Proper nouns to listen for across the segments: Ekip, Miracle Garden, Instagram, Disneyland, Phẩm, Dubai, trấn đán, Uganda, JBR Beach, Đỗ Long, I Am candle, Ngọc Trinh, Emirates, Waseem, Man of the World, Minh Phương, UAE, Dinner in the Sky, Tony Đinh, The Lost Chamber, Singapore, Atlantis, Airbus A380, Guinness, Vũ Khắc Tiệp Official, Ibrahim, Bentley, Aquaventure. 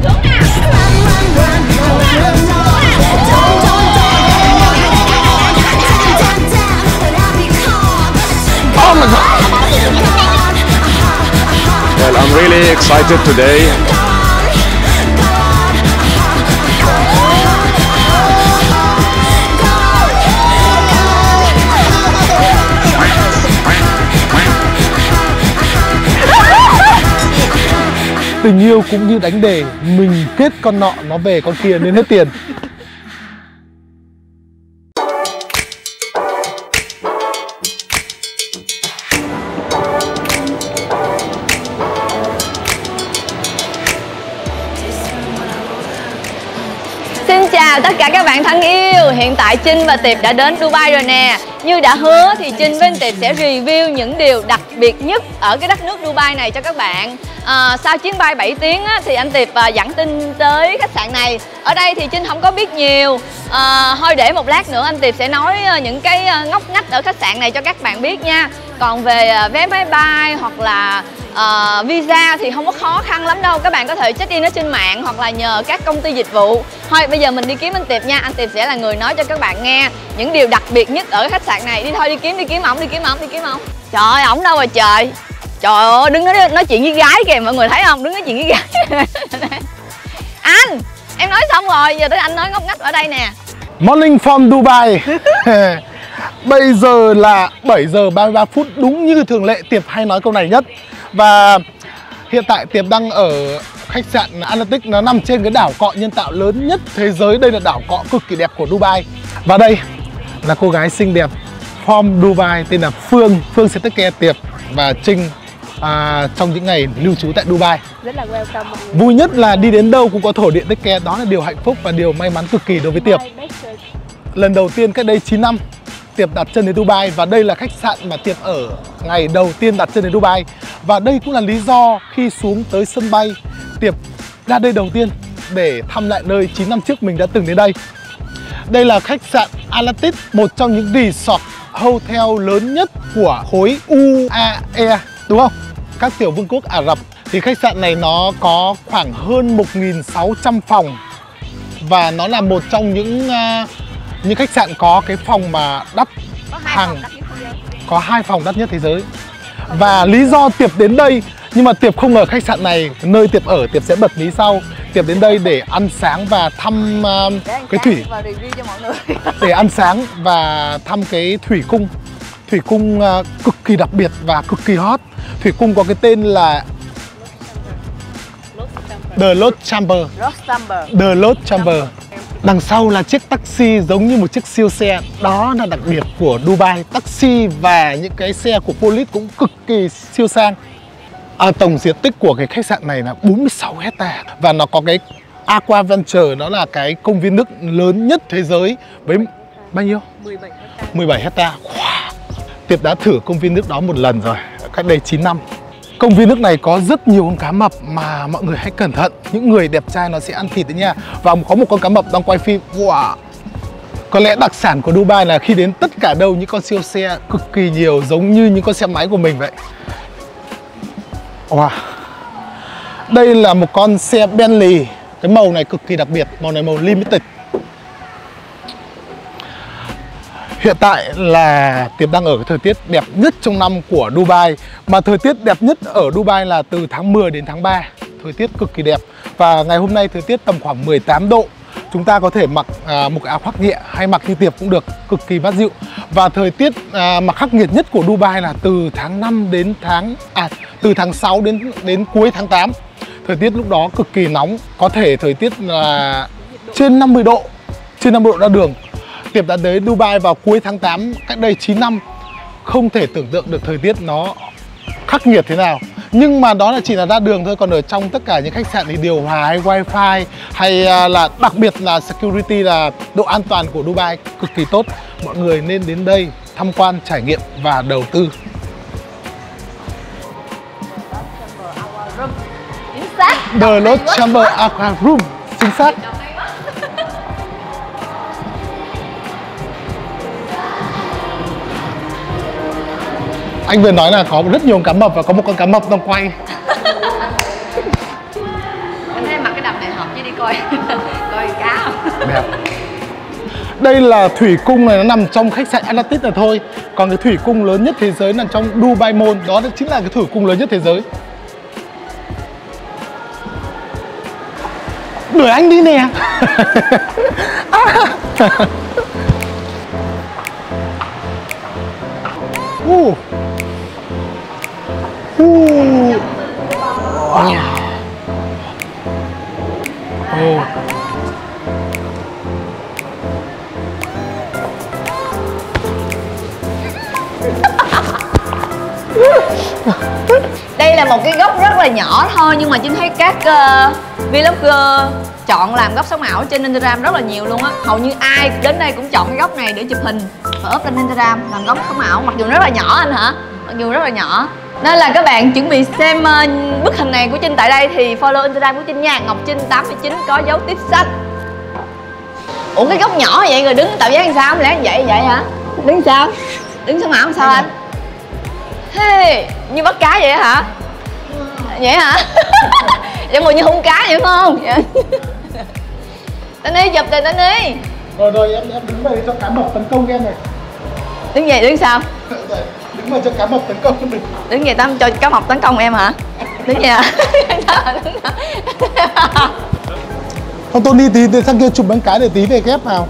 Well, I'm really excited today. Tình yêu cũng như đánh đề, mình kết con nọ nó về con kia nên hết tiền. Tất cả các bạn thân yêu, hiện tại Trinh và Tiệp đã đến Dubai rồi nè. Như đã hứa thì Trinh với Tiệp sẽ review những điều đặc biệt nhất ở cái đất nước Dubai này cho các bạn. Sau chuyến bay 7 tiếng á, thì anh Tiệp dẫn Trinh tới khách sạn này. Ở đây thì Trinh không có biết nhiều. Thôi để một lát nữa anh Tiệp sẽ nói những cái ngóc ngách ở khách sạn này cho các bạn biết nha. Còn về vé máy bay hoặc là visa thì không có khó khăn lắm đâu. Các bạn có thể check in ở trên mạng hoặc là nhờ các công ty dịch vụ. Thôi bây giờ mình đi kiếm anh Tiệp nha. Anh Tiệp sẽ là người nói cho các bạn nghe những điều đặc biệt nhất ở khách sạn này. Đi thôi, đi kiếm ổng. Trời ơi, ổng đâu rồi trời. Trời ơi, đứng nói chuyện với gái kìa, mọi người thấy không? Đứng nói chuyện với gái. Anh, em nói xong rồi, giờ tới anh nói ngóc ngách ở đây nè. Morning from Dubai. Bây giờ là 7 giờ 33 phút, đúng như thường lệ Tiệp hay nói câu này nhất. Và hiện tại Tiệp đang ở khách sạn Atlantis, nó nằm trên cái đảo cọ nhân tạo lớn nhất thế giới. Đây là đảo cọ cực kỳ đẹp của Dubai. Và đây là cô gái xinh đẹp from Dubai tên là Phương. Phương sẽ take care Tiệp và Trinh trong những ngày lưu trú tại Dubai. Rất là welcome. Vui nhất là đi đến đâu cũng có thổ điện take care. Đó là điều hạnh phúc và điều may mắn cực kỳ đối với Tiệp. Lần đầu tiên cách đây 9 năm Tiệp đặt chân đến Dubai và đây là khách sạn mà Tiệp ở ngày đầu tiên đặt chân đến Dubai. Và đây cũng là lý do khi xuống tới sân bay Tiệp ra đây đầu tiên để thăm lại nơi 9 năm trước mình đã từng đến đây. Đây là khách sạn Atlantis, một trong những resort hotel lớn nhất của khối UAE, đúng không? Các tiểu vương quốc Ả Rập. Thì khách sạn này nó có khoảng hơn 1.600 phòng và nó là một trong những khách sạn có cái phòng mà đắt hàng, có 2 phòng đắt nhất thế giới. Và lý do Tiệp đến đây, nhưng mà Tiệp không ở khách sạn này, nơi Tiệp ở Tiệp sẽ bật mí sau. Tiệp đến đây để ăn sáng và thăm cái thủy, để ăn sáng và thăm cái thủy cung. Thủy cung cực kỳ đặc biệt và cực kỳ hot. Thủy cung có cái tên là The Lost Chamber. The Lost Chamber. Đằng sau là chiếc taxi giống như một chiếc siêu xe. Đó là đặc biệt của Dubai. Taxi và những cái xe của police cũng cực kỳ siêu sang. Tổng diện tích của cái khách sạn này là 46 hectare. Và nó có cái Aquaventure, nó là cái công viên nước lớn nhất thế giới. Với bao nhiêu? 17 hectare. Wow. Tiệp đã thử công viên nước đó một lần rồi, cách đây 9 năm. Công viên nước này có rất nhiều con cá mập mà mọi người hãy cẩn thận. Những người đẹp trai nó sẽ ăn thịt đấy nha. Và có một con cá mập đang quay phim. Wow. Có lẽ đặc sản của Dubai là khi đến tất cả đâu những con siêu xe cực kỳ nhiều, giống như những con xe máy của mình vậy. Wow. Đây là một con xe Bentley. Cái màu này cực kỳ đặc biệt, màu này màu limited. Hiện tại là Tiệp đang ở cái thời tiết đẹp nhất trong năm của Dubai. Mà thời tiết đẹp nhất ở Dubai là từ tháng 10 đến tháng 3. Thời tiết cực kỳ đẹp. Và ngày hôm nay thời tiết tầm khoảng 18 độ. Chúng ta có thể mặc một cái áo khoác nhẹ hay mặc như Tiệp cũng được, cực kỳ mát dịu. Và thời tiết mà khắc nghiệt nhất của Dubai là từ tháng 5 đến từ tháng 6 đến cuối tháng 8. Thời tiết lúc đó cực kỳ nóng, có thể thời tiết là trên 50 độ, trên 50 độ ra đường. Tiệp đã tới Dubai vào cuối tháng 8 cách đây 9 năm. Không thể tưởng tượng được thời tiết nó khắc nghiệt thế nào. Nhưng mà đó là chỉ là ra đường thôi. Còn ở trong tất cả những khách sạn thì điều hòa hay wifi, hay là đặc biệt là security, là độ an toàn của Dubai cực kỳ tốt. Mọi người nên đến đây tham quan, trải nghiệm và đầu tư. The Lost Chamber Aqua Room. Chính xác. Anh vừa nói là có rất nhiều cá mập và có một con cá mập đang quay. Anh thấy em mặc cái đầm đại học chứ đi coi coi cá không? Đẹp. Đây là thủy cung này, nó nằm trong khách sạn Atlantis này thôi. Còn cái thủy cung lớn nhất thế giới nằm trong Dubai Mall. Đó chính là cái thủy cung lớn nhất thế giới. Đuổi anh đi nè. Đây là một cái góc rất là nhỏ thôi, nhưng mà Trinh thấy các vlogger chọn làm góc sống ảo trên Instagram rất là nhiều luôn á. Hầu như ai đến đây cũng chọn cái góc này để chụp hình và up lên Instagram làm góc sống ảo, mặc dù rất là nhỏ anh hả? Mặc dù rất là nhỏ. Nên là các bạn chuẩn bị xem bức hình này của Trinh tại đây thì follow Instagram của Trinh nha. Ngọc Trinh 89 có dấu tiếp sách. Ủa cái góc nhỏ vậy rồi đứng tạo dáng làm sao? Không lẽ vậy vậy hả? Đứng sao? Đứng sống ảo làm sao anh? Hey, như bắt cá vậy hả? Vậy hả? Vậy ngồi như hung cá vậy phải không? Tony chụp rồi Tony. Rồi rồi em đứng về cho cá mập tấn công em này. Đứng vậy đứng sao? Đứng mà cho cá mập tấn công cho mình. Đứng vậy tao cho cá mập tấn công em hả? Đứng vậy hả? Không Tony tí sang kia chụp bánh cá để tí về ghép vào.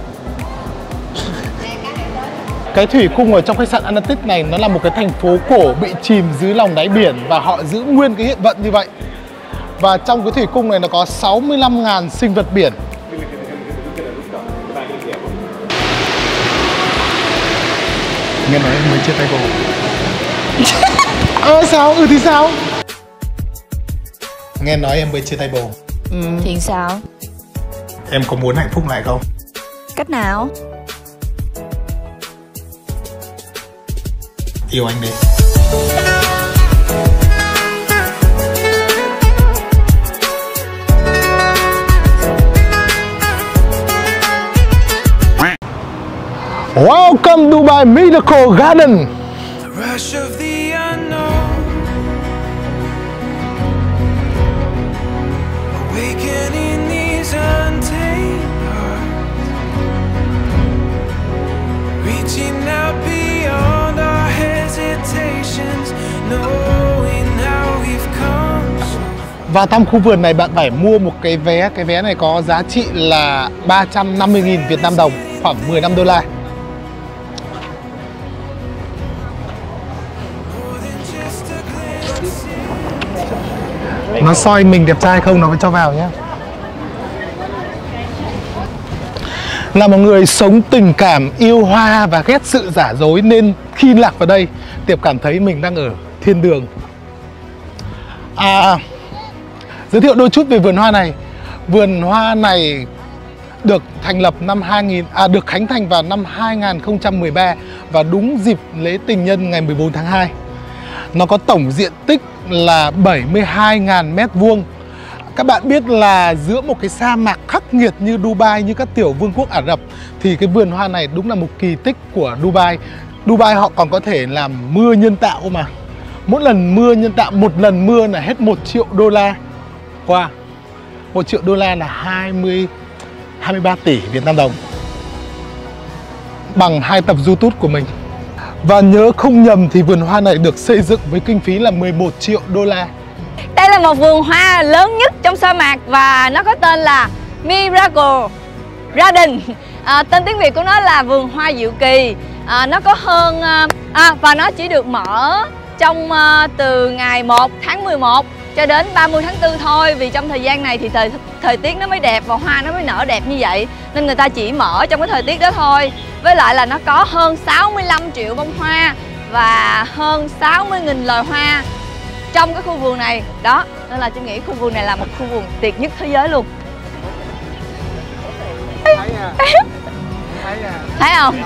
Cái thủy cung ở trong khách sạn Atlantis này nó là một cái thành phố cổ bị chìm dưới lòng đáy biển và họ giữ nguyên cái hiện vận như vậy. Và trong cái thủy cung này nó có 65.000 sinh vật biển. Nghe nói mới chia tay cô. Sao? Ừ thì sao? Nghe nói em mới chia tay bồ. Ừ. Thì sao? Em có muốn hạnh phúc lại không? Cách nào? Yêu anh đi. Welcome Dubai Miracle Garden. Và thăm khu vườn này bạn phải mua một cái vé. Cái vé này có giá trị là 350.000 Việt Nam đồng, khoảng 15 đô la. Nó soi mình đẹp trai không nó mới cho vào nhé. Là một người sống tình cảm, yêu hoa và ghét sự giả dối, nên khi lạc vào đây Tiệp cảm thấy mình đang ở thiên đường. Giới thiệu đôi chút về vườn hoa này. Vườn hoa này được thành lập được khánh thành vào năm 2013 và đúng dịp lễ tình nhân ngày 14 tháng 2. Nó có tổng diện tích là 72.000 m². Các bạn biết là giữa một cái sa mạc khắc nghiệt như Dubai, như các tiểu vương quốc Ả Rập, thì cái vườn hoa này đúng là một kỳ tích của Dubai. Dubai họ còn có thể làm mưa nhân tạo mà. Mỗi lần mưa nhân tạo, một lần mưa là hết 1 triệu đô la. Wow, 1 triệu đô la là 23 tỷ Việt Nam đồng, bằng 2 tập YouTube của mình. Và nhớ không nhầm thì vườn hoa này được xây dựng với kinh phí là 11 triệu đô la. Đây là một vườn hoa lớn nhất trong sa mạc và nó có tên là Miracle Garden. Tên tiếng Việt của nó là vườn hoa diệu kỳ. Nó có hơn và nó chỉ được mở trong từ ngày 1 tháng 11 cho đến 30 tháng 4 thôi, vì trong thời gian này thì thời tiết nó mới đẹp và hoa nó mới nở đẹp như vậy, nên người ta chỉ mở trong cái thời tiết đó thôi. Với lại là nó có hơn 65 triệu bông hoa và hơn 60.000 loài hoa trong cái khu vườn này đó, nên là Trinh nghĩ khu vườn này là một khu vườn tuyệt nhất thế giới luôn. Thấy không?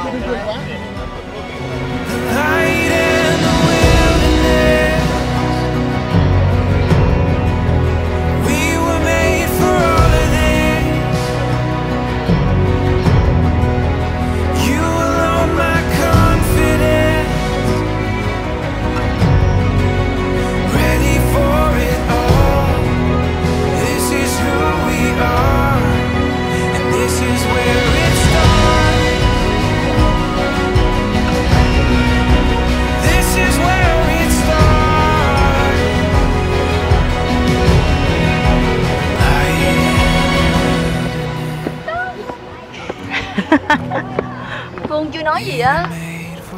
Phương chưa nói gì á.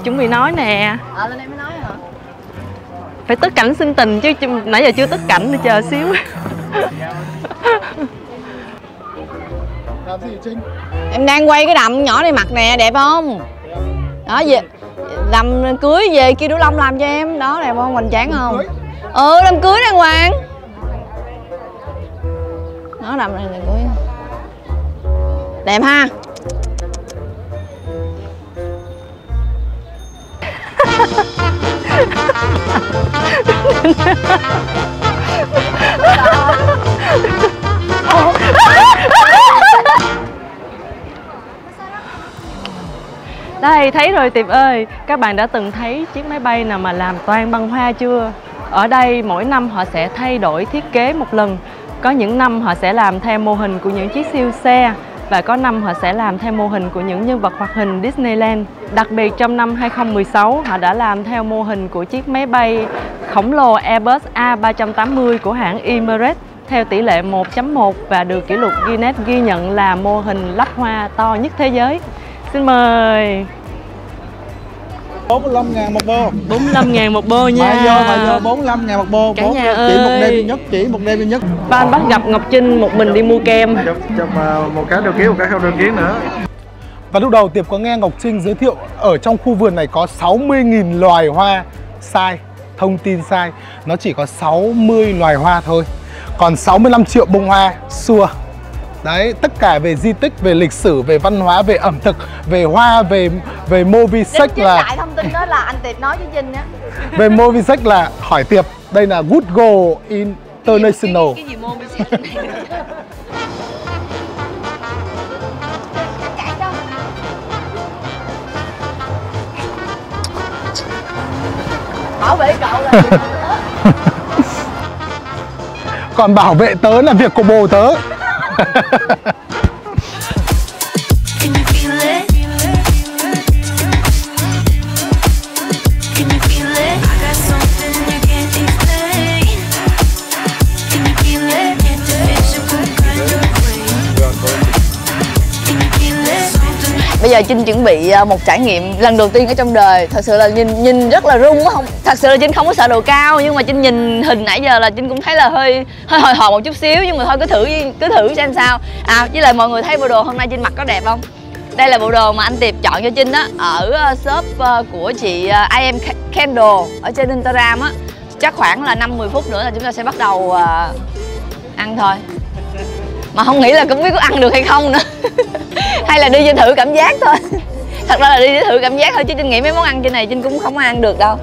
Chuẩn bị nói nè. À lên em mới nói hả? Phải tức cảnh sinh tình chứ, nãy giờ chưa tức cảnh nữa, chờ xíu. Làm gì vậy Trinh? Em đang quay cái đầm nhỏ này mặc nè, đẹp không? Đó về đầm cưới về kia Đỗ Long làm cho em, đó đẹp không? Hoành tráng không? Ừ đầm cưới đàng hoàng. Nó đầm này đầm cưới. Đẹp ha. Đây thấy rồi Tiệp ơi, các bạn đã từng thấy chiếc máy bay nào mà làm toàn bằng hoa chưa? Ở đây mỗi năm họ sẽ thay đổi thiết kế một lần. Có những năm họ sẽ làm theo mô hình của những chiếc siêu xe, và có năm họ sẽ làm theo mô hình của những nhân vật hoạt hình Disneyland. Đặc biệt trong năm 2016, họ đã làm theo mô hình của chiếc máy bay khổng lồ Airbus A380 của hãng Emirates theo tỷ lệ 1.1 và được kỷ lục Guinness ghi nhận là mô hình lắp hoa to nhất thế giới. Xin mời. 45.000 một bô. 45.000 một bô nha. Mà vô 45.000 một bô. Cả nhà ơi. Chỉ một đêm duy nhất, chỉ một đêm duy nhất. Ba anh bắt gặp Ngọc Trinh một mình đi mua kem. Một cái điều kiến, một cái không điều kiến nữa. Và lúc đầu Tiệp có nghe Ngọc Trinh giới thiệu ở trong khu vườn này có 60.000 loài hoa. Sai, thông tin sai. Nó chỉ có 60 loài hoa thôi. Còn 65 triệu bông hoa xua. Đấy, tất cả về di tích, về lịch sử, về văn hóa, về ẩm thực, về hoa, về movie sex là... lại thông tin đó là anh Tiệp nói với Trinh á. Về movie sex là hỏi Tiệp, đây là Good Go International. Cái gì movie sex này? Bảo vệ cậu là... Còn bảo vệ tớ là việc của bồ tớ. Bây giờ Trinh chuẩn bị một trải nghiệm lần đầu tiên ở trong đời. Thật sự là nhìn rất là run, không? Thật sự là Trinh không có sợ độ cao, nhưng mà Trinh nhìn hình nãy giờ là Trinh cũng thấy là hơi hồi hộp một chút xíu, nhưng mà thôi cứ thử xem sao. À với lại mọi người thấy bộ đồ hôm nay Trinh mặc có đẹp không? Đây là bộ đồ mà anh Tiệp chọn cho Trinh á, ở shop của chị I Am Candle ở trên Instagram á. Chắc khoảng là 5-10 phút nữa là chúng ta sẽ bắt đầu ăn thôi. Mà không nghĩ là cũng biết có ăn được hay không nữa. Hay là đi cho thử cảm giác thôi. Thật ra là đi thử cảm giác thôi, chứ Trinh nghĩ mấy món ăn trên này Trinh cũng không ăn được đâu.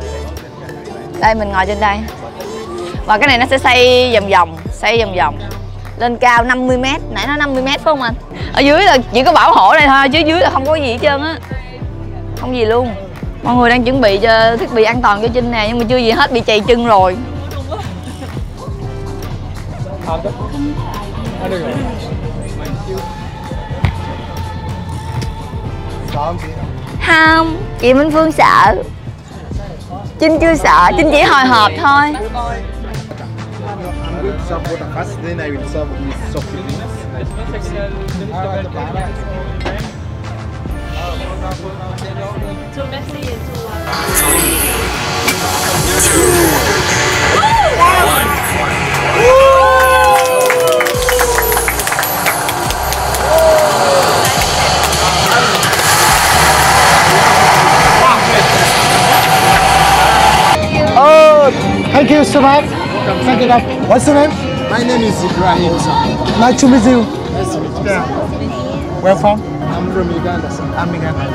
Đây mình ngồi trên đây. Và cái này nó sẽ xoay vòng vòng lên cao 50 m. Nãy nó 50 m phải không anh? Ở dưới là chỉ có bảo hộ này thôi, chứ dưới là không có gì hết trơn á. Không gì luôn. Mọi người đang chuẩn bị cho thiết bị an toàn cho Trinh nè, nhưng mà chưa gì hết bị chày chân rồi. Không, chị Minh Phương sợ. Trinh chưa sợ, Trinh chỉ hồi hộp thôi. Thank you so much. Thank you, guys. What's your name? My name is Ibrahim. Nice to meet you. Nice to meet you. Yeah. Where from? I'm from Uganda. I'm Uganda.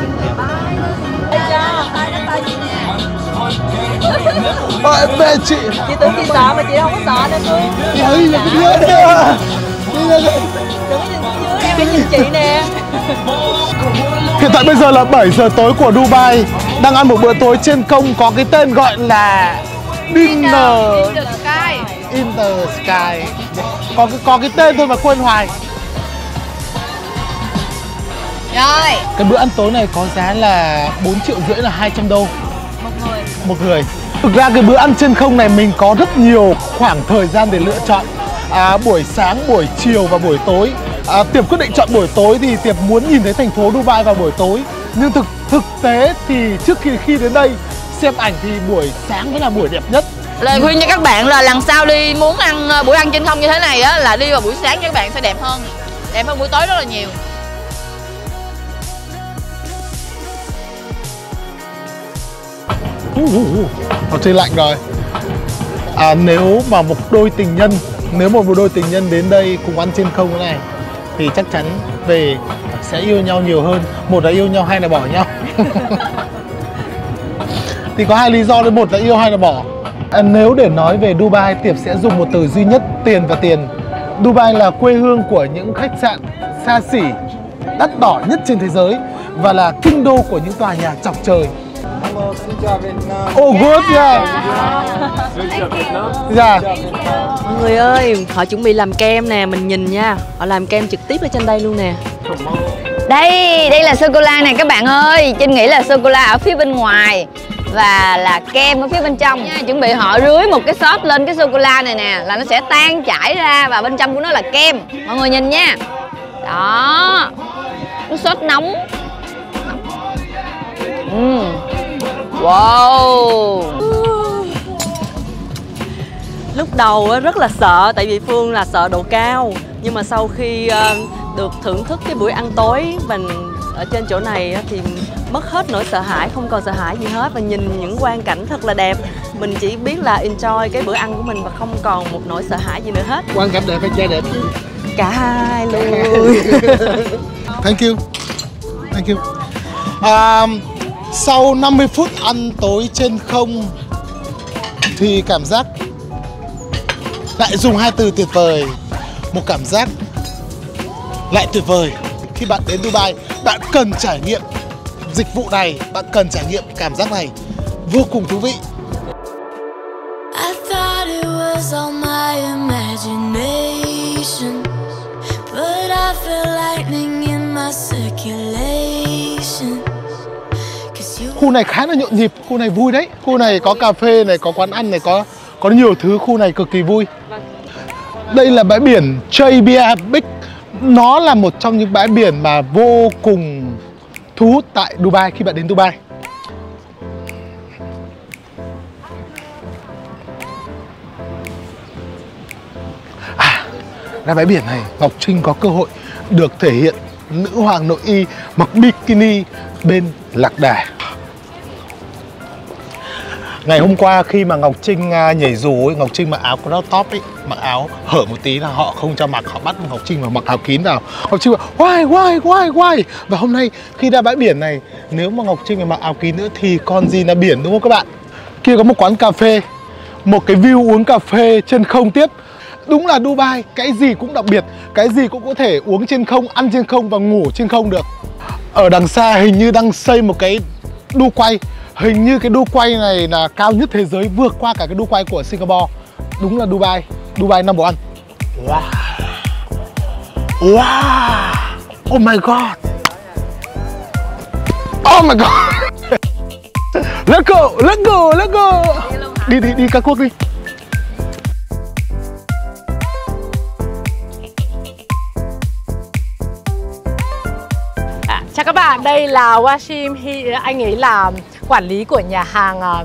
Ôi mẹ chị. Chị tưởng chị sợ mà chị không có sợ đâu cô. Chị là cái đứa đấy à? Đi lên đây. Em phải nhìn chị nè. Hiện tại bây giờ là 7 giờ tối của Dubai. Đang ăn một bữa tối trên không có cái tên gọi là Dinner in the Sky. Có cái tên thôi mà quên hoài. Rồi. Cái bữa ăn tối này có giá là 4,5 triệu là 200 đô. Một người. Thực ra cái bữa ăn trên không này mình có rất nhiều khoảng thời gian để lựa chọn. buổi sáng, buổi chiều và buổi tối. Tiệp quyết định chọn buổi tối thì Tiệp muốn nhìn thấy thành phố Dubai vào buổi tối. Nhưng thực tế thì trước khi đến đây xem ảnh thì buổi sáng mới là buổi đẹp nhất. Lời khuyên cho các bạn là lần sau đi muốn ăn buổi ăn trên không như thế này á, là đi vào buổi sáng các bạn sẽ đẹp hơn. Đẹp hơn buổi tối rất là nhiều. Nó chơi lạnh rồi. Nếu một đôi tình nhân đến đây cùng ăn trên không thế này thì chắc chắn về sẽ yêu nhau nhiều hơn. Một là yêu nhau, hai là bỏ nhau. Thì có hai lý do đấy, một là yêu, hai là bỏ. Nếu để nói về Dubai, Tiệp sẽ dùng một từ duy nhất: tiền và tiền. Dubai là quê hương của những khách sạn xa xỉ, đắt đỏ nhất trên thế giới và là kinh đô của những tòa nhà chọc trời. Hello, xin chào Việt Nam. Oh good, yeah. Xin chào Việt Nam. Dạ. Mọi người ơi, họ chuẩn bị làm kem nè, mình nhìn nha. Họ làm kem trực tiếp ở trên đây luôn nè. Đây, đây là sô-cô-la nè các bạn ơi. Trinh nghĩ là sô-cô-la ở phía bên ngoài và là kem ở phía bên trong nha. Chuẩn bị họ rưới một cái sốt lên cái sô-cô-la này nè, là nó sẽ tan chảy ra và bên trong của nó là kem. Mọi người nhìn nha. Đó. Nó sốt nóng. Wow. Lúc đầu rất là sợ, tại vì Phương là sợ độ cao. Nhưng mà sau khi được thưởng thức cái buổi ăn tối mình ở trên chỗ này thì mất hết nỗi sợ hãi, không còn sợ hãi gì hết. Và nhìn những quang cảnh thật là đẹp. Mình chỉ biết là enjoy cái bữa ăn của mình và không còn một nỗi sợ hãi gì nữa hết. Quang cảnh đẹp hay trai đẹp? Cả hai luôn. Thank you. Thank you. Sau 50 phút ăn tối trên không thì cảm giác lại dùng hai từ tuyệt vời. Một cảm giác lại tuyệt vời. Khi bạn đến Dubai, bạn cần trải nghiệm dịch vụ này, bạn cần trải nghiệm cảm giác này, vô cùng thú vị. Khu này khá là nhộn nhịp, khu này vui đấy. Khu này có cà phê này, có quán ăn này, có nhiều thứ, khu này cực kỳ vui. Đây là bãi biển JBR Beach. Nó là một trong những bãi biển mà vô cùng thu hút tại Dubai khi bạn đến Dubai. Ra bãi biển này, Ngọc Trinh có cơ hội được thể hiện nữ hoàng nội y mặc bikini bên lạc đà. Ngày hôm qua khi mà Ngọc Trinh nhảy dù ấy, Ngọc Trinh mặc áo crop top ấy, mặc áo hở một tí là họ không cho mặc, họ bắt Ngọc Trinh vào mặc áo kín vào. Ngọc Trinh bảo why. Và hôm nay khi ra bãi biển này, nếu mà Ngọc Trinh mặc áo kín nữa thì con gì là biển, đúng không các bạn? Kia có một quán cà phê, một cái view uống cà phê trên không tiếp. Đúng là Dubai, cái gì cũng đặc biệt, cái gì cũng có thể uống trên không, ăn trên không và ngủ trên không được. Ở đằng xa hình như đang xây một cái đu quay. Hình như cái đu quay này là cao nhất thế giới, vượt qua cả cái đu quay của Singapore. Đúng là Dubai, Dubai number one. Wow. Wow. Oh my god. Oh my god. Let's go, let's go, let's go. Đi các quốc đi. Chào các bạn, đây là Waseem. Anh ấy là quản lý của nhà hàng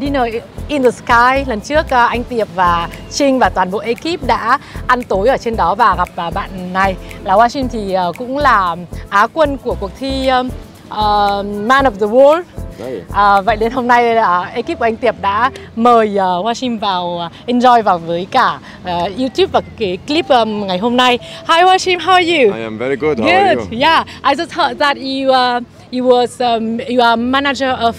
Dinner in the Sky. Lần trước anh Tiệp và Trinh và toàn bộ ekip đã ăn tối ở trên đó và gặp bạn này là Waseem, thì cũng là á quân của cuộc thi Man of the World. Vậy đến hôm nay ekip của anh Tiệp đã mời Waseem vào enjoy vào với cả YouTube và cái clip ngày hôm nay. Hi Waseem, how are you? I am very good. How are you? Yeah, I just heard that you are manager of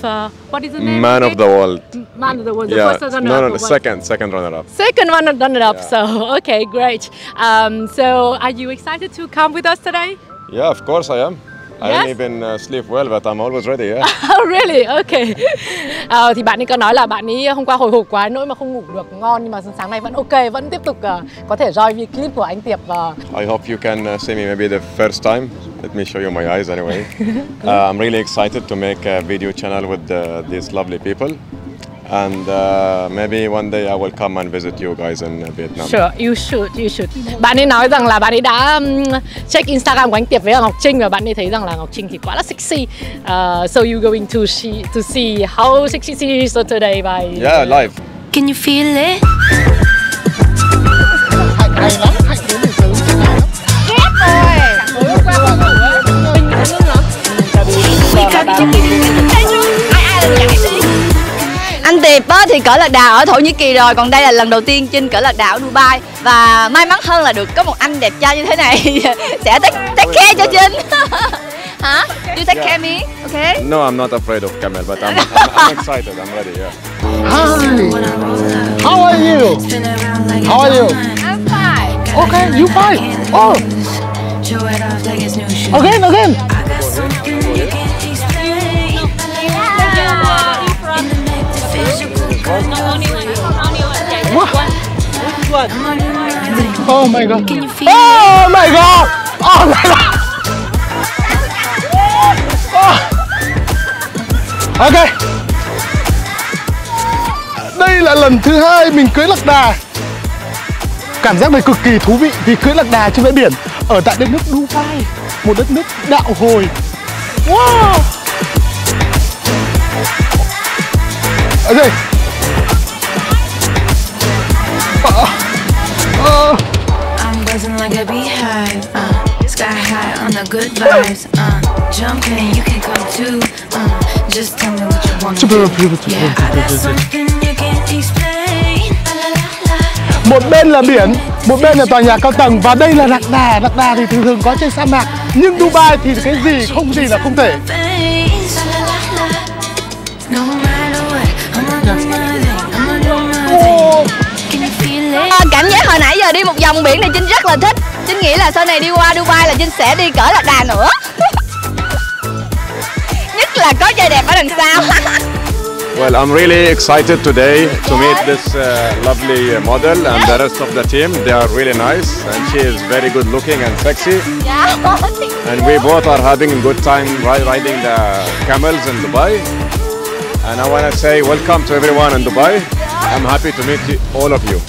what is the name? Man of the World. Man of the World. Yeah. The first runner up. No, second runner up. Second runner up. Yeah. So okay, great. So are you excited to come with us today? Yeah, of course I am. Yes. I don't even sleep well, but I'm always ready. Yeah. Oh, really? Okay. Thì bạn ấy có nói là bạn ấy hôm qua hồi hộp quá nỗi mà không ngủ được ngon, nhưng mà sáng nay vẫn ok, vẫn tiếp tục có thể join với clip của anh Tiệp. I hope you can see me maybe the first time. Let me show you my eyes anyway. I'm really excited to make a video channel with these lovely people. And maybe one day I will come and visit you guys in Vietnam. Sure, you should, you should. Bạn ấy nói rằng là bạn ấy đã check Instagram của anh Tiệp với Ngọc Trinh và bạn ấy thấy rằng là Ngọc Trinh thì quá là sexy. So you going to see how sexy she is today by? Yeah, live. Can you feel it? Hay lắm, hay đến mình sướng thế này lắm. Ghét rồi. Mới qua bọn ngủ ấy, mình sướng lắm. Anh Tiệp thì cỡ lạc đào ở Thổ Nhĩ Kỳ rồi, còn đây là lần đầu tiên Trinh cỡ lạc đào ở Dubai. Và may mắn hơn là được có một anh đẹp trai như thế này sẽ take care cho Trinh. Hả? You take care me? Okay? No, I'm not afraid of camel, but I'm excited, I'm ready, yeah. Hi! How are you? How are you? I'm fine. Okay, you fine? Oh! Again, again! What? Oh my god! Oh my god! Oh my god! Oh. Ok. Đây là lần thứ hai mình cưỡi lạc đà. Cảm giác này cực kỳ thú vị vì cưỡi lạc đà trên bãi biển ở tại đất nước Dubai, một đất nước đạo hồi. Wow. Ở đây. Một bên là biển, một bên là tòa nhà cao tầng và đây là lạc đà. Lạc đà thì thường thường có trên sa mạc, nhưng Dubai thì cái gì không gì là không thể. Cảm giác hồi nãy giờ đi một vòng biển này Trinh rất là thích. Trinh nghĩ là sau này đi qua Dubai là Trinh sẽ đi cỡ lạc đà nữa. Nhất là có trai đẹp ở đằng sau. Well, I'm really excited today to meet this lovely model and the rest of the team. They are really nice and she is very good looking and sexy. And we both are having a good time riding the camels in Dubai. And I want to say welcome to everyone in Dubai. I'm happy to meet all of you.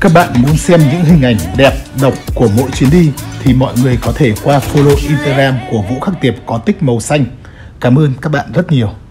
Các bạn muốn xem những hình ảnh đẹp độc của mỗi chuyến đi thì mọi người có thể qua follow Instagram của Vũ Khắc Tiệp có tích màu xanh. Cảm ơn các bạn rất nhiều.